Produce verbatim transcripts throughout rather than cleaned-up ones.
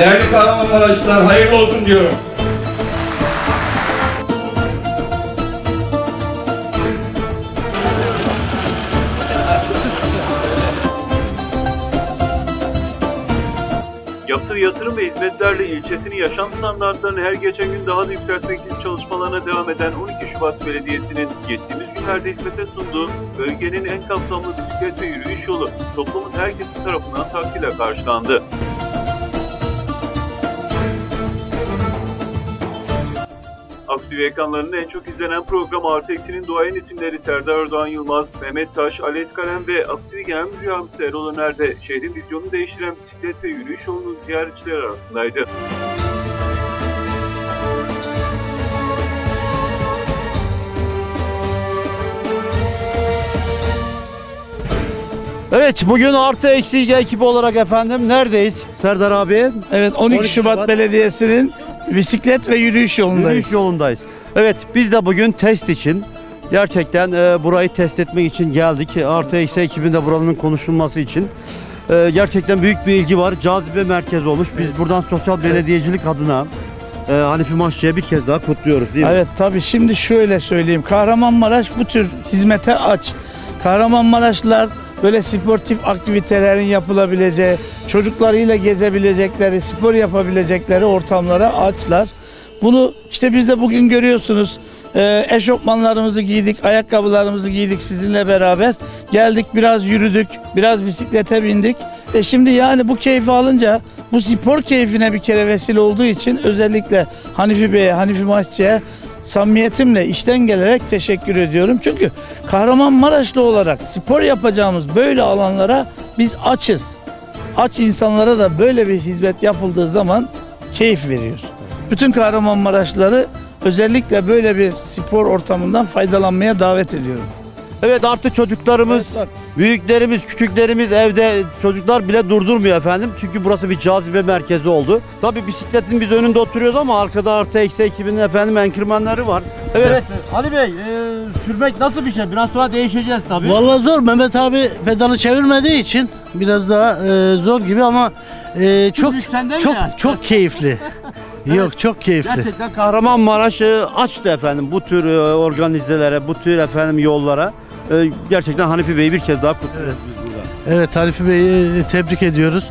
Değerli Kahramanmaraşlılar, hayırlı olsun diyorum. Yaptığı yatırım ve hizmetlerle ilçesinin yaşam standartlarını her geçen gün daha da yükseltmek için çalışmalarına devam eden on iki Şubat Belediyesi'nin geçtiğimiz günlerde hizmete sunduğu bölgenin en kapsamlı bisiklet ve yürüyüş yolu toplumun her kesimi tarafından takdirle karşılandı. Aks T V ekranlarının en çok izlenen programı Artı Eksi'nin duayen isimleri Serdar Erdoğan Yılmaz, Mehmet Taş, Ales Kalem ve Aks T V Genel Müdür Yardımcısı Erol Öner de şehrin vizyonunu değiştiren bisiklet ve yürüyüş yolunun ziyaretçileri arasındaydı. Evet, bugün Artı Eksi ekibi olarak efendim neredeyiz Serdar abi? Evet, on iki Şubat Belediyesi'nin bisiklet ve yürüyüş yolundayız. Yürüyüş yolundayız. Evet, biz de bugün test için gerçekten e, burayı test etmek için geldik. Artı Eksi ekibinde buranın konuşulması için. E, gerçekten büyük bir ilgi var. Cazibe merkezi olmuş. Biz evet. buradan sosyal evet. belediyecilik adına e, Hanifi Maççı'ya bir kez daha kutluyoruz değil mi? Evet tabii, şimdi şöyle söyleyeyim. Kahramanmaraş bu tür hizmete aç. Kahramanmaraşlılar böyle sportif aktivitelerin yapılabileceği, çocuklarıyla gezebilecekleri, spor yapabilecekleri ortamlara açlar. Bunu işte biz de bugün görüyorsunuz. Ee, eşofmanlarımızı giydik, ayakkabılarımızı giydik sizinle beraber. Geldik, biraz yürüdük, biraz bisiklete bindik. E şimdi yani bu keyfi alınca, bu spor keyfine bir kere vesile olduğu için özellikle Hanifi Bey'e, Hanifi Maççı'ya samimiyetimle içten gelerek teşekkür ediyorum. Çünkü Kahramanmaraşlı olarak spor yapacağımız böyle alanlara biz açız. Aç insanlara da böyle bir hizmet yapıldığı zaman keyif veriyor. Bütün Kahramanmaraşlıları özellikle böyle bir spor ortamından faydalanmaya davet ediyorum. Evet, artık çocuklarımız, evet, büyüklerimiz, küçüklerimiz, evde çocuklar bile durdurmuyor efendim. Çünkü burası bir cazibe merkezi oldu. Tabii bisikletin biz önünde oturuyoruz ama arkada Artı Eksi ekibinin efendim enkırmanları var. Evet, evet. Ali Bey, e, sürmek nasıl bir şey? Biraz sonra değişeceğiz tabii. Vallahi zor. Mehmet abi pedalı çevirmediği için biraz daha e, zor gibi ama e, çok çok yani? çok keyifli. Evet, yok çok keyifli. Gerçekten Kahramanmaraş e, açtı efendim bu tür e, organizelere, bu tür efendim yollara. Ee, gerçekten Hanifi Bey'i bir kez daha kutluyoruz biz burada. Evet, Hanifi Bey'i tebrik ediyoruz.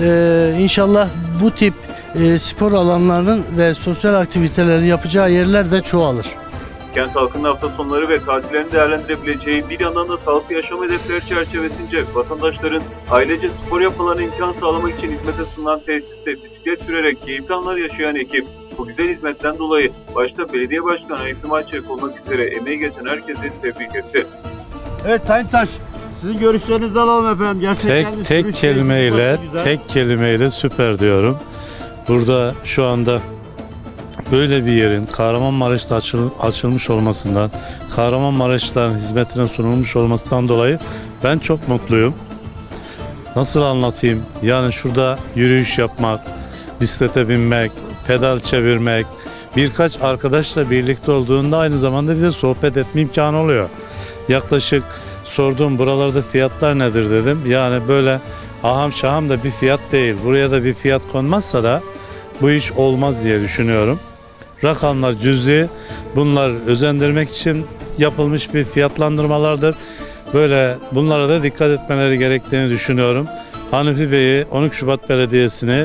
Ee, inşallah bu tip e, spor alanlarının ve sosyal aktivitelerin yapacağı yerler de çoğalır. Kent halkının hafta sonları ve tatillerini değerlendirebileceği, bir yandan da sağlıklı yaşam hedefleri çerçevesince vatandaşların ailece spor yapmalarına imkan sağlamak için hizmete sunulan tesiste bisiklet sürerek keyifli anlar yaşayan ekip, bu güzel hizmetten dolayı başta belediye başkanı Aykın Malçekol olmak üzere emeği geçen herkesi tebrik etti. Evet Sayın Taş, sizin görüşlerinizi alalım efendim. Gerçekten tek tek kelimeyle, tek kelimeyle süper diyorum. Burada şu anda böyle bir yerin Kahramanmaraş'ta açıl, açılmış olmasından, Kahramanmaraşlıların hizmetine sunulmuş olmasından dolayı ben çok mutluyum. Nasıl anlatayım? Yani şurada yürüyüş yapmak, bisiklete binmek, pedal çevirmek, birkaç arkadaşla birlikte olduğunda aynı zamanda bize sohbet etme imkanı oluyor. Yaklaşık sorduğum buralarda fiyatlar nedir dedim. Yani böyle aham şaham da bir fiyat değil. Buraya da bir fiyat konmazsa da bu iş olmaz diye düşünüyorum. Rakamlar cüzi. Bunlar özendirmek için yapılmış bir fiyatlandırmalardır. Böyle bunlara da dikkat etmeleri gerektiğini düşünüyorum. Hanifi Bey'i, on iki Şubat Belediyesi'ni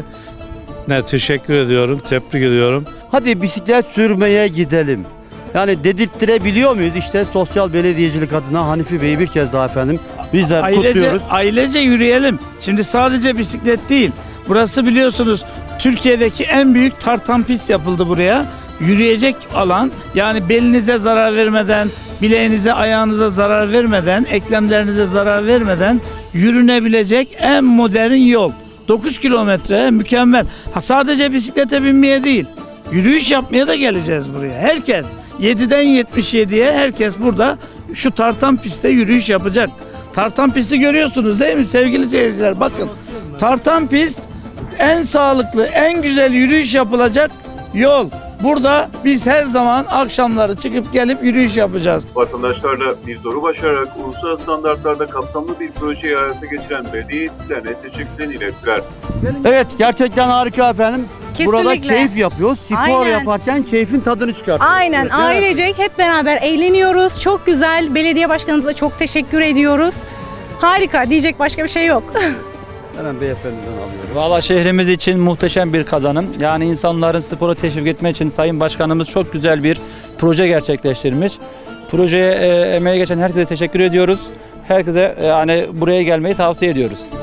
ne teşekkür ediyorum, tebrik ediyorum. Hadi bisiklet sürmeye gidelim. Yani dedirttirebiliyor muyuz? İşte sosyal belediyecilik adına Hanifi Bey'i bir kez daha efendim bizler ailece kutluyoruz. Ailece yürüyelim. Şimdi sadece bisiklet değil. Burası biliyorsunuz Türkiye'deki en büyük tartan pist yapıldı buraya. Yürüyecek alan, yani belinize zarar vermeden, bileğinize, ayağınıza zarar vermeden, eklemlerinize zarar vermeden yürünebilecek en modern yol. dokuz kilometre mükemmel. Ha, sadece bisiklete binmeye değil, yürüyüş yapmaya da geleceğiz buraya. Herkes yediden yetmiş yediye herkes burada şu tartan pistte yürüyüş yapacak. Tartan pisti görüyorsunuz değil mi sevgili seyirciler? Bakın, tartan pist en sağlıklı, en güzel yürüyüş yapılacak yol. Burada biz her zaman akşamları çıkıp gelip yürüyüş yapacağız. Vatandaşlarla biz doğru başararak uluslararası standartlarda kapsamlı bir projeyi hayata geçiren belediyelerine teşekkürlerini ilettiler. Evet, gerçekten harika efendim. Kesinlikle. Burada keyif yapıyoruz. Spor Aynen. yaparken keyfin tadını çıkartıyoruz. Aynen. Evet. Ailecek hep beraber eğleniyoruz. Çok güzel. Belediye başkanımıza çok teşekkür ediyoruz. Harika. Diyecek başka bir şey yok. Hemen beyefendiden alıyorum. Valla şehrimiz için muhteşem bir kazanım. Yani insanların spora teşvik etmek için Sayın Başkanımız çok güzel bir proje gerçekleştirmiş. Projeye e, emeği geçen herkese teşekkür ediyoruz. Herkese e, hani buraya gelmeyi tavsiye ediyoruz.